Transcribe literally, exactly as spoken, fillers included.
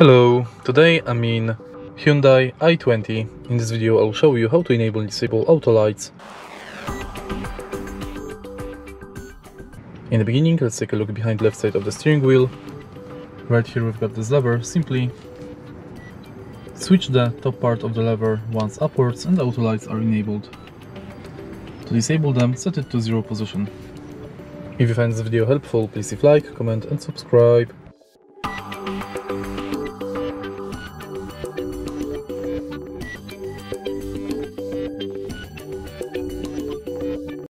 Hello, today I'm in Hyundai i twenty. In this video I'll show you how to enable and disable auto lights. In the beginning, let's take a look behind the left side of the steering wheel. Right here we've got this lever. Simply switch the top part of the lever once upwards and auto lights are enabled. To disable them, set it to zero position. If you find this video helpful, please leave a like, comment and subscribe.